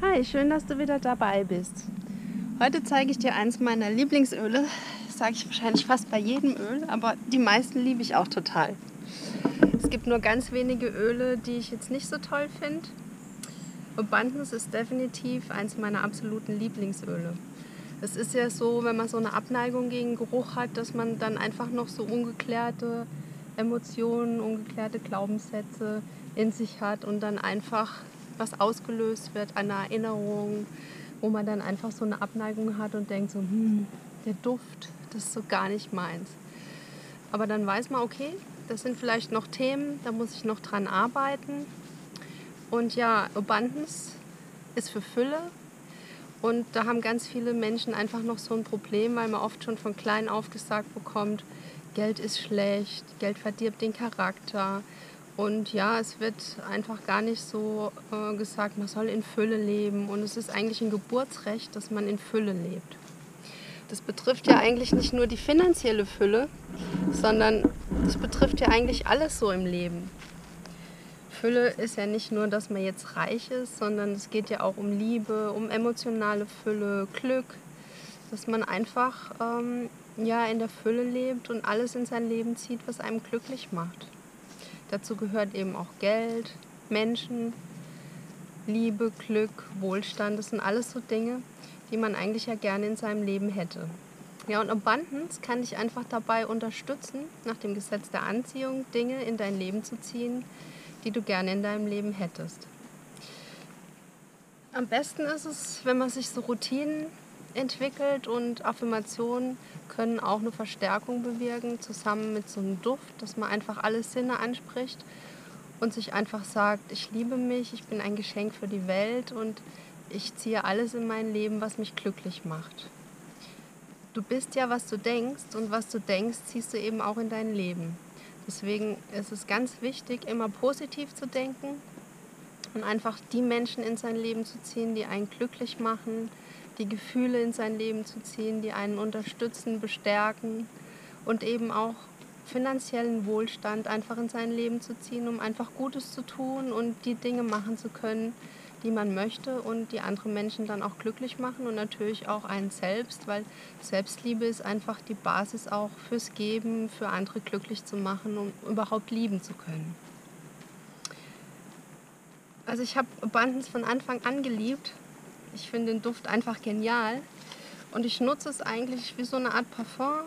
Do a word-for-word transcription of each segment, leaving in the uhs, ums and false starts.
Hi, schön, dass du wieder dabei bist. Heute zeige ich dir eins meiner Lieblingsöle. Das sage ich wahrscheinlich fast bei jedem Öl, aber die meisten liebe ich auch total. Es gibt nur ganz wenige Öle, die ich jetzt nicht so toll finde. Abundance ist definitiv eins meiner absoluten Lieblingsöle. Es ist ja so, wenn man so eine Abneigung gegen Geruch hat, dass man dann einfach noch so ungeklärte Emotionen, ungeklärte Glaubenssätze in sich hat und dann einfach was ausgelöst wird, eine Erinnerung, wo man dann einfach so eine Abneigung hat und denkt so, hm, der Duft, das ist so gar nicht meins. Aber dann weiß man, okay, das sind vielleicht noch Themen, da muss ich noch dran arbeiten. Und ja, Abundance ist für Fülle und da haben ganz viele Menschen einfach noch so ein Problem, weil man oft schon von klein auf gesagt bekommt, Geld ist schlecht, Geld verdirbt den Charakter. Und ja, es wird einfach gar nicht so äh, gesagt, man soll in Fülle leben. Und es ist eigentlich ein Geburtsrecht, dass man in Fülle lebt. Das betrifft ja eigentlich nicht nur die finanzielle Fülle, sondern das betrifft ja eigentlich alles so im Leben. Fülle ist ja nicht nur, dass man jetzt reich ist, sondern es geht ja auch um Liebe, um emotionale Fülle, Glück. Dass man einfach ähm, ja, in der Fülle lebt und alles in sein Leben zieht, was einem glücklich macht. Dazu gehört eben auch Geld, Menschen, Liebe, Glück, Wohlstand. Das sind alles so Dinge, die man eigentlich ja gerne in seinem Leben hätte. Ja, und Abundance kann dich einfach dabei unterstützen, nach dem Gesetz der Anziehung Dinge in dein Leben zu ziehen, die du gerne in deinem Leben hättest. Am besten ist es, wenn man sich so Routinen entwickelt, und Affirmationen können auch eine Verstärkung bewirken, zusammen mit so einem Duft, dass man einfach alle Sinne anspricht und sich einfach sagt, ich liebe mich, ich bin ein Geschenk für die Welt und ich ziehe alles in mein Leben, was mich glücklich macht. Du bist ja, was du denkst, und was du denkst, ziehst du eben auch in dein Leben. Deswegen ist es ganz wichtig, immer positiv zu denken und einfach die Menschen in sein Leben zu ziehen, die einen glücklich machen, die Gefühle in sein Leben zu ziehen, die einen unterstützen, bestärken, und eben auch finanziellen Wohlstand einfach in sein Leben zu ziehen, um einfach Gutes zu tun und die Dinge machen zu können, die man möchte und die andere Menschen dann auch glücklich machen und natürlich auch einen selbst, weil Selbstliebe ist einfach die Basis auch fürs Geben, für andere glücklich zu machen, um überhaupt lieben zu können. Also ich habe Bandens von Anfang an geliebt. Ich finde den Duft einfach genial und ich nutze es eigentlich wie so eine Art Parfum.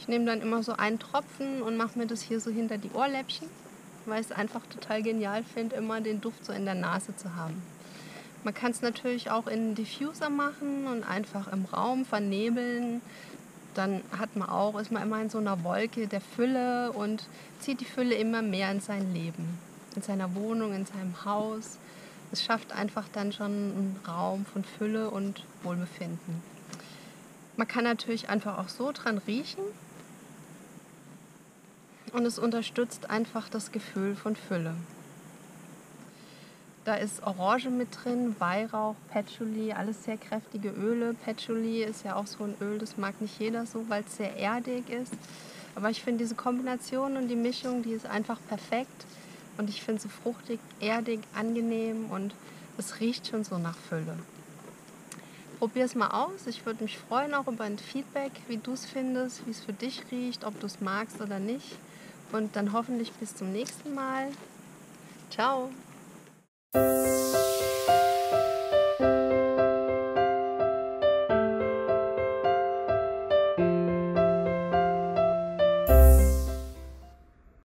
Ich nehme dann immer so einen Tropfen und mache mir das hier so hinter die Ohrläppchen, weil ich es einfach total genial finde, immer den Duft so in der Nase zu haben. Man kann es natürlich auch in einen Diffuser machen und einfach im Raum vernebeln. Dann hat man auch, ist man immer in so einer Wolke der Fülle und zieht die Fülle immer mehr in sein Leben, in seiner Wohnung, in seinem Haus. Es schafft einfach dann schon einen Raum von Fülle und Wohlbefinden. Man kann natürlich einfach auch so dran riechen und es unterstützt einfach das Gefühl von Fülle. Da ist Orange mit drin, Weihrauch, Patchouli, alles sehr kräftige Öle. Patchouli ist ja auch so ein Öl, das mag nicht jeder so, weil es sehr erdig ist. Aber ich finde diese Kombination und die Mischung, die ist einfach perfekt. Und ich finde es so fruchtig, erdig, angenehm und es riecht schon so nach Fülle. Probier es mal aus. Ich würde mich freuen auch über ein Feedback, wie du es findest, wie es für dich riecht, ob du es magst oder nicht. Und dann hoffentlich bis zum nächsten Mal. Ciao!